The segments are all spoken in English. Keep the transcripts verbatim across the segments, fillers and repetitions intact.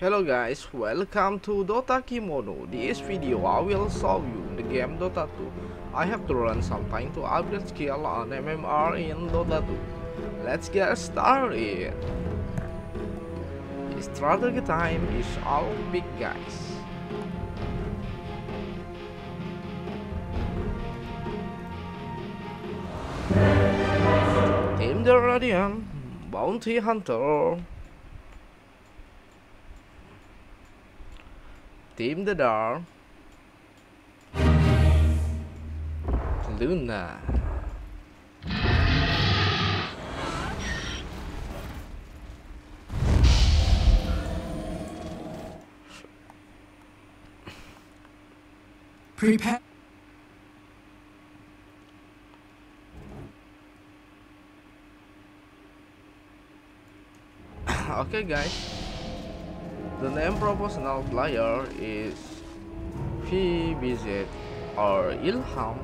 Hello guys, welcome to Dota Kimono. This video I will show you the game Dota two. I have to learn something to upgrade skill on M M R in Dota two. Let's get started. Strategy time is all big guys. Team the Radiant, Bounty Hunter. Team the Dark, Luna. Prepare. Okay, guys. The name proportional player is F B Z or Ilham.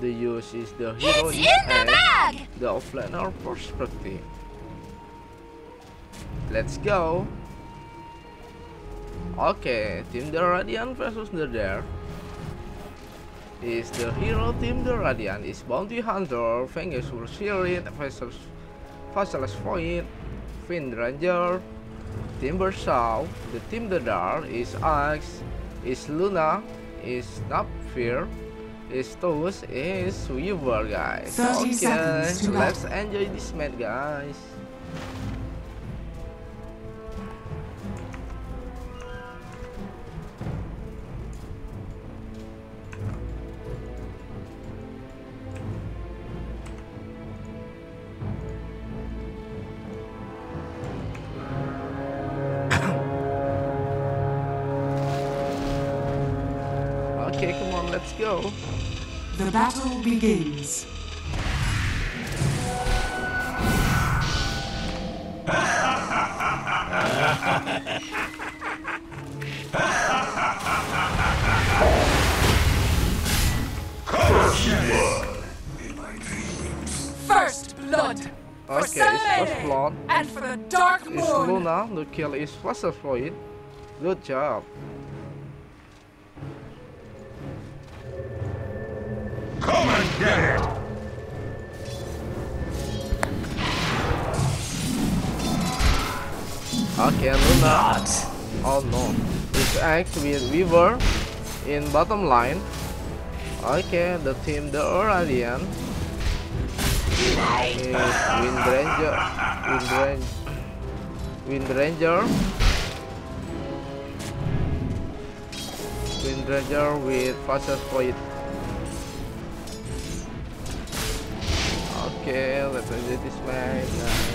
The use is the hero in the bag, the offlaner perspective. Let's go. Okay, Team the Radiant versus the Dare. Is the hero Team the Radiant is Bounty Hunter, Vengeful Spirit, Faceless Void, Windranger. Timbersaw, the Team the Dark is Axe, is Luna, is Snapfire, is Toast, is Weaver, guys. Okay, let's enjoy this match, guys. Okay, come on, let's go. The battle begins. First blood. Okay, it's first blood. And for the dark moon. It's Luna. The kill is faster for it. Good job. Come and get it! Okay, Luna. Oh no. It's Axe with Weaver in bottom line. Okay, the Team the Radiant is Windranger. Windranger. Windranger. Windranger with Faceless Void. Okay, let's do this way. Nice.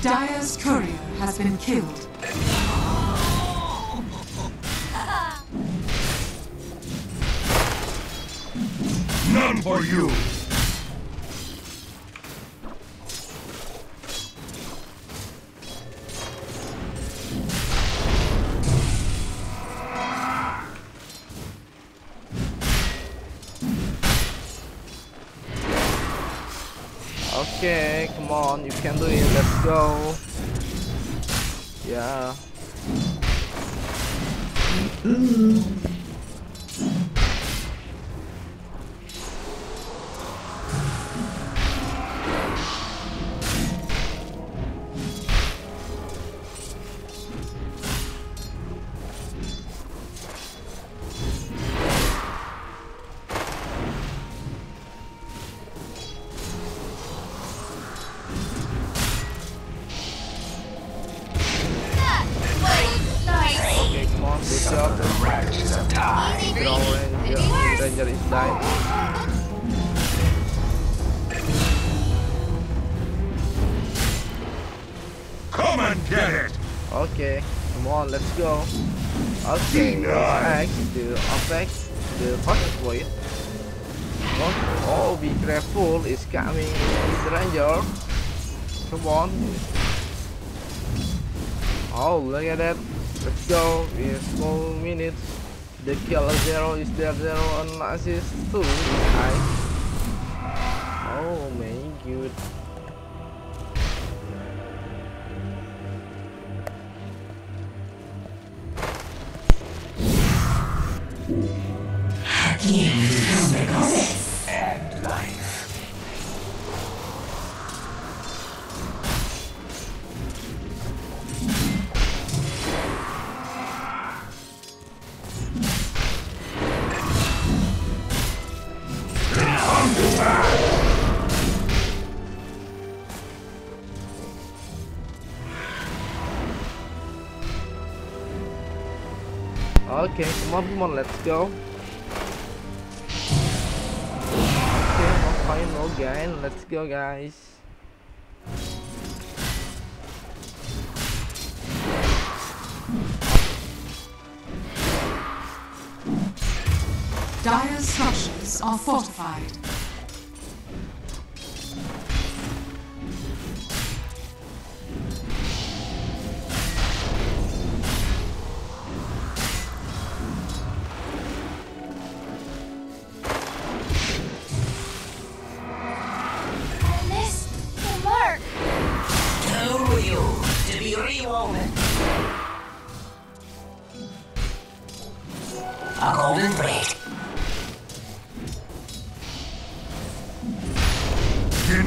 Dire's courier has been killed. None for you. Okay, come on, you can do it, let's go. Yeah. Mm-hmm. Come and get it. Okay, come on, let's go. Okay, attack the attack the fastest void. Oh, be careful! It's coming, Windranger. Come on. Oh, look at that. Let's go. In four minutes, the kill zero is there zero and assist two. Nice. Oh man, you good. Okay, come on, come on, let's go. Okay, I'll find old guy and let's go, guys. Dire structures are fortified.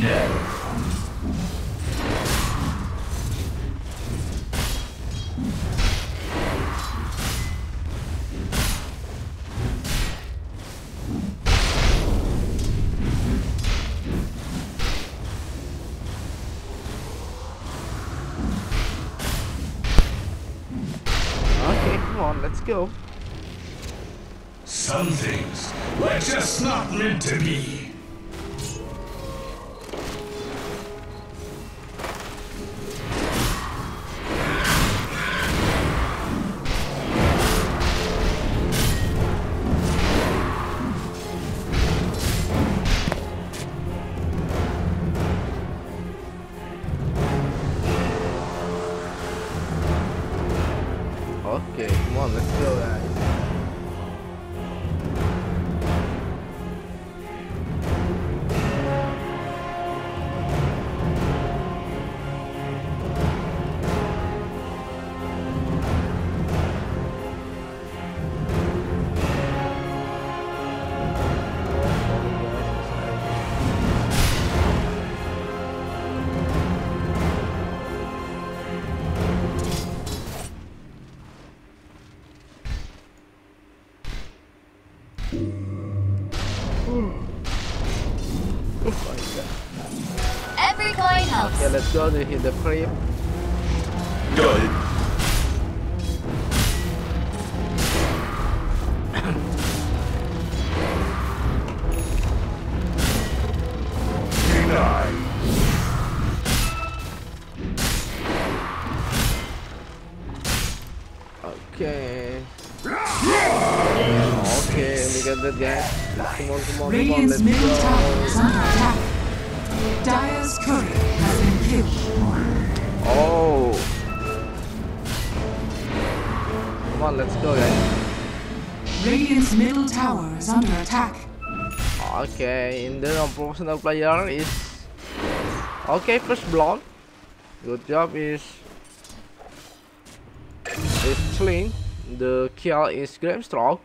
No. Go. Some things were just not meant to be. Let's go to hit the creep. Got it. Okay. Okay, we got that guy. Come on, come on, come on, let's go. Dire's courier has been killed. Oh. Come on, let's go, guys. Radiant's middle tower is under attack. Okay, in the unprofessional player is... Okay, first blood. Good job is... It's clean. The kill is Grimstroke.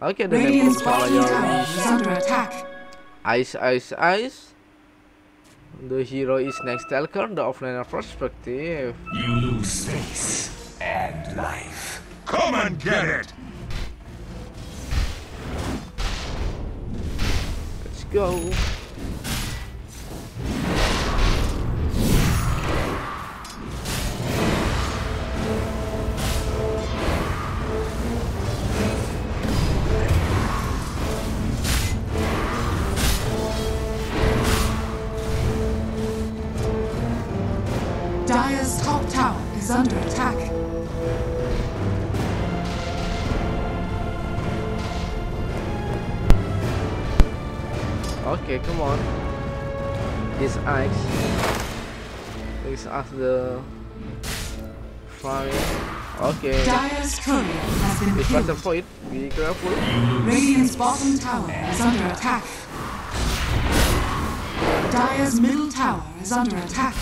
Okay, the Radiant's bottom tower is under attack. Ice, ice, ice. The hero is next stalker, the offlaner perspective. You lose space and life. Come and get it! Let's go. Dire's top tower is under attack. Okay, come on. is Axe. Let's ask the fire. Okay. It's faster for it. Be careful. Radiant's bottom tower is under attack. Dire's middle tower is under attack.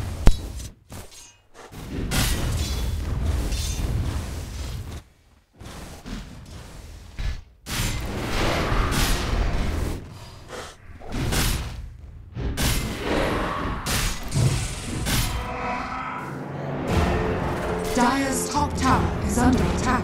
Dire's top tower is under attack.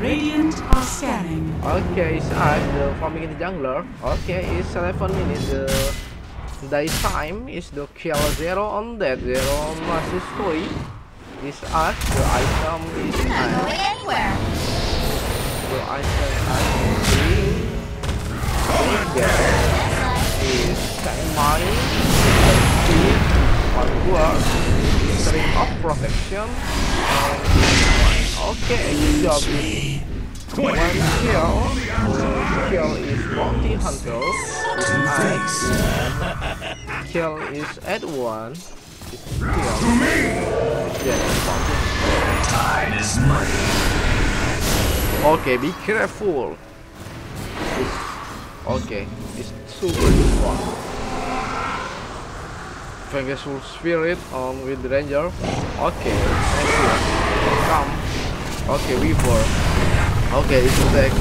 Radiant are scanning. Okay, it's I'm the farming in the jungler. Okay, it's eleven minutes. The dice time is the kill zero on that zero massive toy. This art, the item is I'm not going anywhere. The item is green. Is Mine. Onward. String of protection. Okay, good job. One kill. One kill is Bounty Hunter. Nice. Kill is at one. Kill. To me! Yeah, time is money. Okay, be careful. It's, okay, it's super fun. Vengeful Spirit on Windranger. Okay, thank you. Come. Okay, Weaver. Okay, it's attack.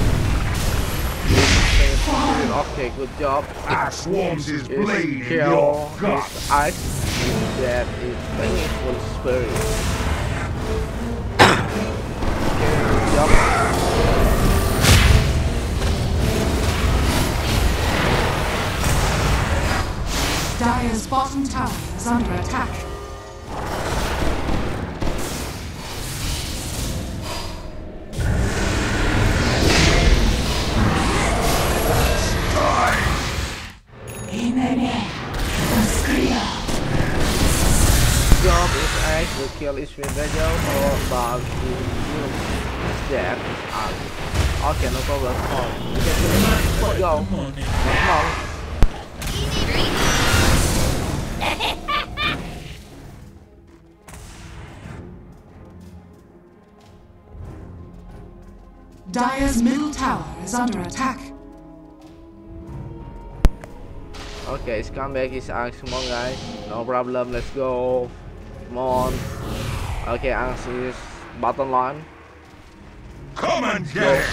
Good, okay, good job. I swarms his blade in your gut. Axe, that is Vengeful Spirit. Good job. Dire's bottom tower is under attack. Kill is Windranger or Bounty Hunter. That is Axe. Okay, no problem. Oh, we can do it. Let's go. Come on. Dire's middle tower is under attack. Okay, his comeback is Axe. Come on, guys. No problem. Let's go. Come on. Okay, Axe is bottom line. Come and get go. It!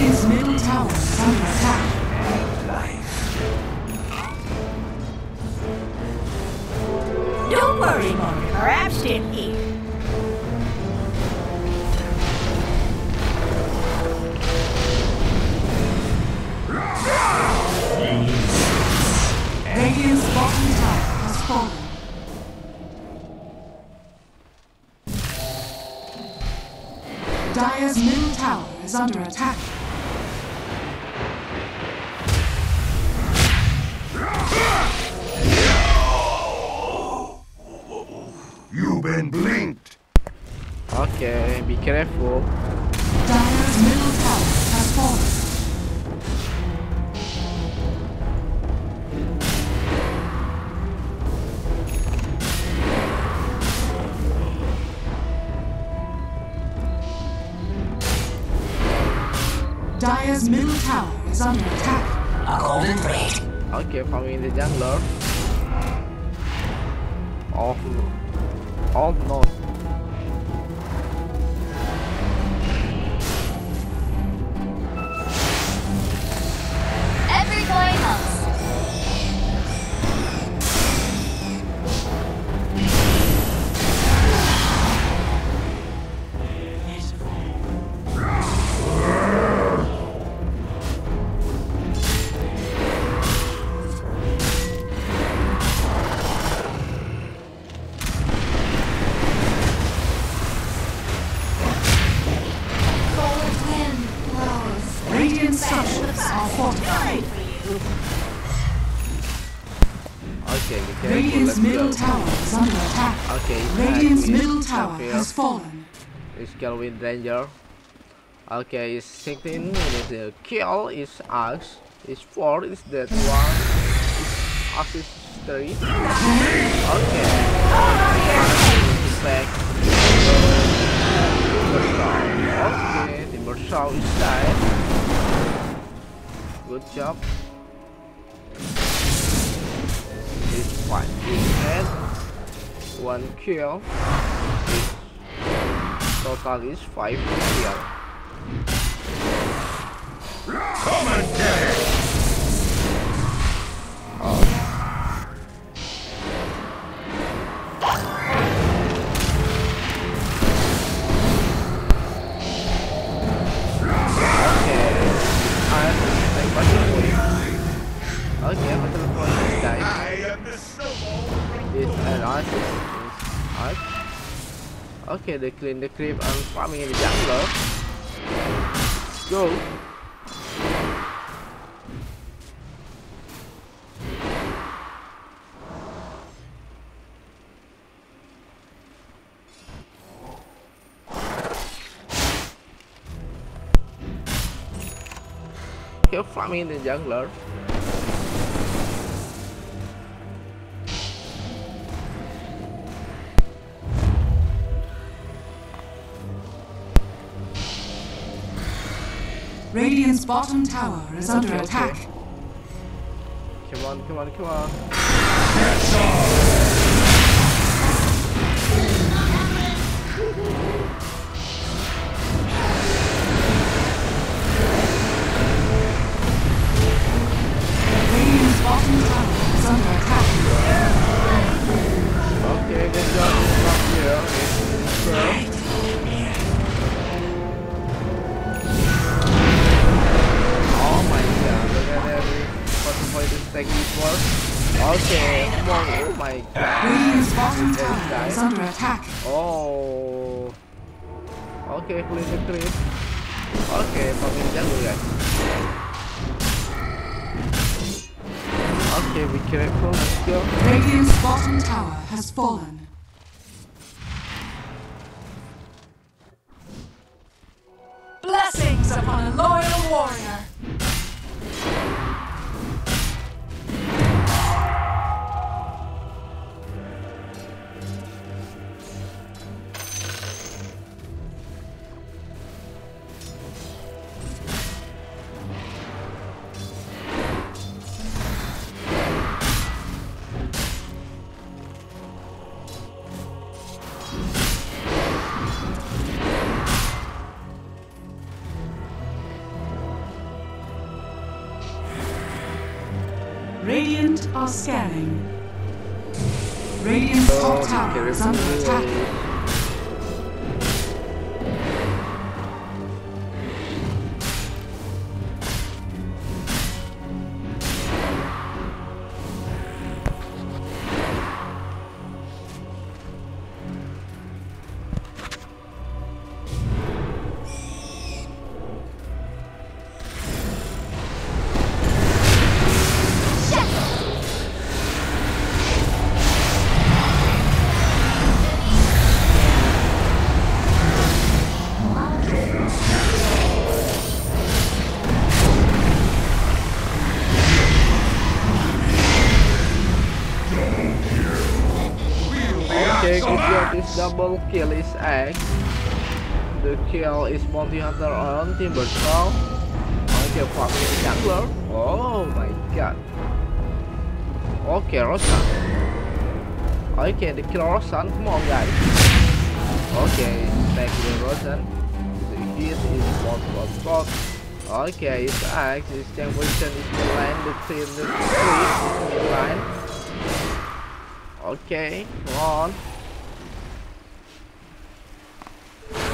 His middle tower is under attack. Don't worry, Morgan, our absent here. Radiant's bottom tower has fallen. Dire's middle tower is under attack. You've been blinked. Okay, be careful. Dire's middle tower has fallen. Dire's middle tower is under attack. A golden blade. Okay, for me the jungler. Oh, oh no. Every boy kill Windranger. Okay, it's sixteen minutes. The kill is Axe. It's four. It's that one. It's Axe is three. Okay. Back. Timbersaw. Okay, Timbersaw is dead. Good job. It's one and one kill. Total is five here. Come and get it! Oh. Okay, I'm like battle point. Okay, battle point is died. It's an artist. Okay, they clean the creep and farming in the jungle. Let's go. Okay, farming in the jungler. Radiant's bottom tower is under okay, attack. Okay. Come on, come on, come on. Oh my god. Is under attack. Oh. Okay, clean the creep. Okay, pamit dulu guys. Okay, be careful. Let's go. Radiant's bottom tower has fallen. Blessings upon a loyal warrior. Radiant are scanning. Radiant's top tower is under attack. Double kill is Axe. The kill is Bounty Hunter on Timbersaw. Okay, for me the jungler. Oh my god. Okay, Roshan. Okay, the kill Roshan. Come on, guys. Okay, back to Roshan. The hit is bot bot bot. Okay, it's Axe. His temptation is the line. The three is the three line. Okay, come on.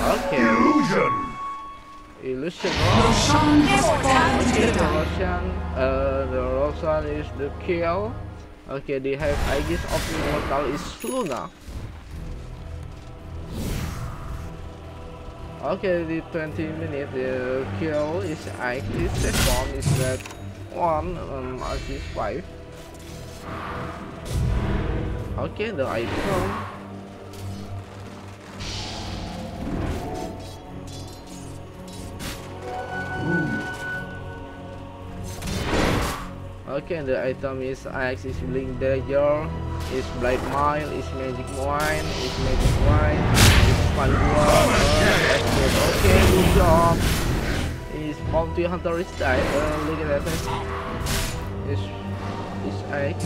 Okay. Illusion. Illusion. Roshan is okay, the Roshan. Uh, the Roshan is the kill. Okay, they have Aegis of Immortal is Luna. Okay, the twenty minute the uh, kill is Aegis. The bomb is that one. Um, Aegis five. Okay, the item. Okay, the item is Axe, is Blink Dagger, is Blight Mile, is Magic Wine, is Magic Wine, is Pandora. Okay, good job. Is Bounty Hunter is died. Uh, look at that. Is is Axe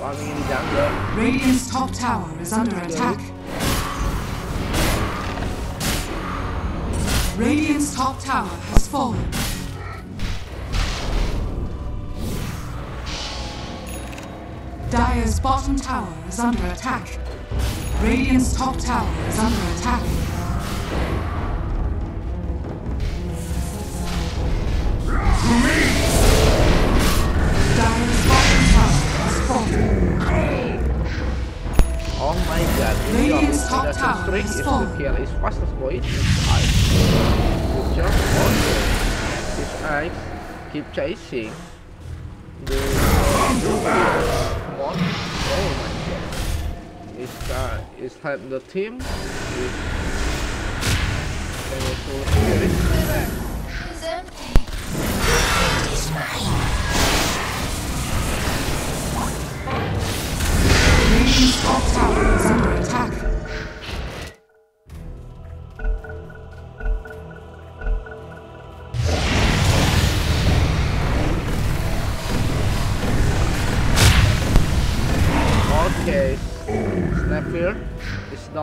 farming in the jungle. Radiant's top tower is under attack. Radiant's top tower has fallen. Dire's bottom tower is under attack. Radiant's top tower is under attack. Dire's bottom tower has fallen. Oh my god. Radiant's top tower has fallen. It's Faceless Void. It's Ice. Good job. It's Ice. Keep chasing. The... Oh my god. It's uh it's help the team with Vengeful Spirit. Radiant's top tower is under attack. Okay, Snapfire is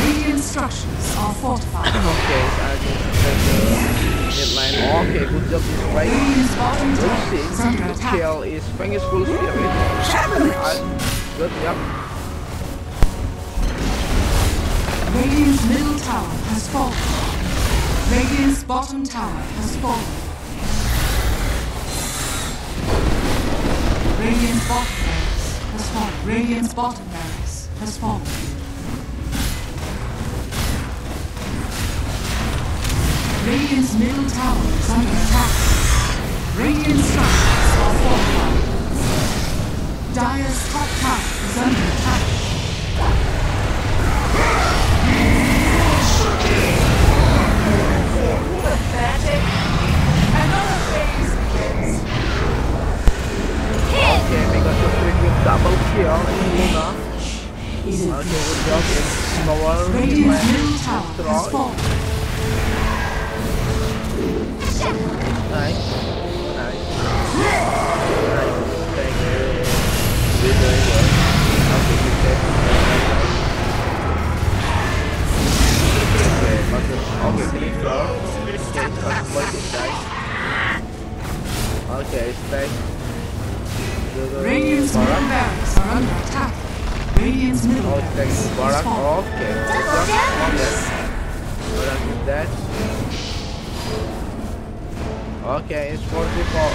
Radiant structures are fortified. Okay, so I just set the midline. Okay, good job is trying to rotate. Kill is Vengeful Spirit. And good job. Radiant's middle tower has fallen. Radiant's bottom tower has fallen. Radiant's bottom barracks has fallen. Radiant's bottom barracks has fallen. Radiant's middle tower is under attack. Radiant's structures are fortified. Dire's top tower is under attack. Pathetic. Another phase begins. Hit! Okay, we got the trick with double kill in Luna. Okay, good job. It's small. Radiant's middle tower has fallen. Nice, nice, nice, thank you. We're doing well. I'll take you back. Okay, but the obviously floor. Okay, stay. Radiant's middle barracks are under attack. Radiant's middle barracks is falling. Okay, double damage. That. Okay, it's forty-four.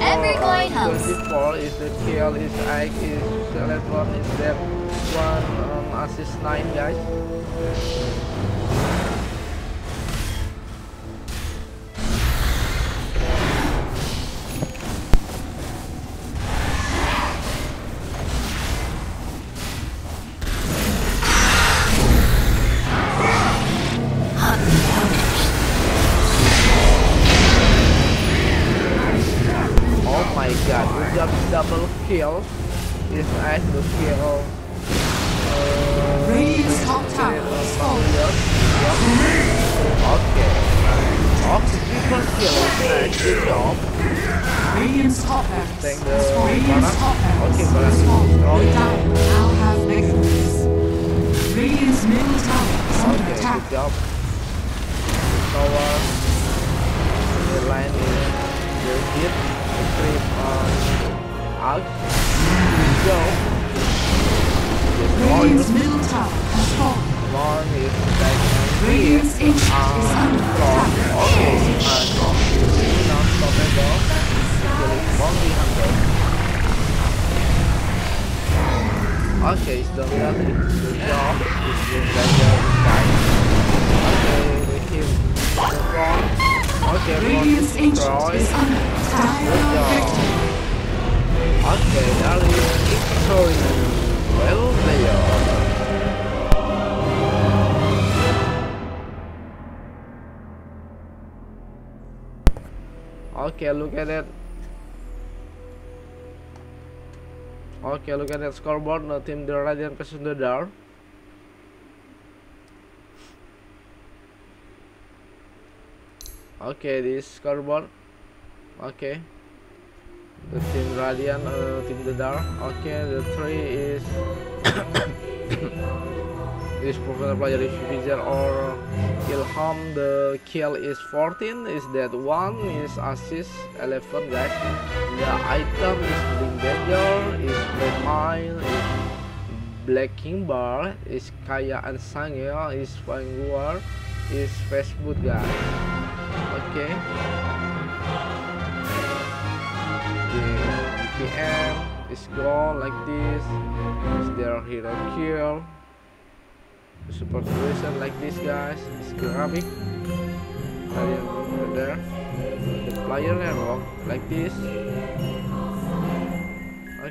Every coin helps. forty-four is the kill, is Ike, is Select one, is that one, um, assist nine, guys. Kill is at the kill. Uh, Radiant's top tower is falling. Okay. Oxygen kill is at Radiant's top axe. Radiant's top axe is falling. Down now have negatives. Radiant's middle tower is under okay, attack. Tower. The line is the hit. The out. Go. Radiant's middle tower has fallen. Long is back. Radiant's ancient is under attack. Okay, uh, not stoppable. Killing Bounty Hunter. Okay, it's done that. It's the job. It's the Windranger inside. Okay, with him. Okay, Radiant's ancient is under attack. Okay, now we are victory. Well, they are. Okay, look at it. Okay, look at that scoreboard. No team the Radiant person the door. Okay, this scoreboard. Okay. The team Radiant, uh, team the dark. Okay, the three is this professional player is Weaver or Ilham. The kill is fourteen. Is that one is assist eleven, guys. The item is Blink Dagger, is Mine, is Black King Bar, is Kaya and Sangha, is Vanguard, is Facebook, guys. Okay. The V P M is gone like this. Is their hero kill? The support solution like this, guys. It's graphic. Radiant over there. The player level like this.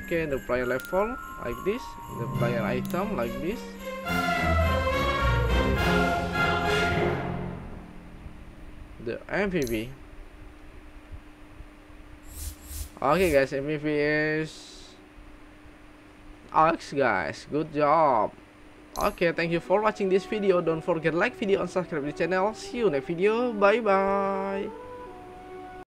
Okay, the player level like this. The player item like this. The M V P. Okay guys, M V P is Axe, guys. Good job. Okay, thank you for watching this video. Don't forget like video and subscribe to the channel. See you next video. Bye bye.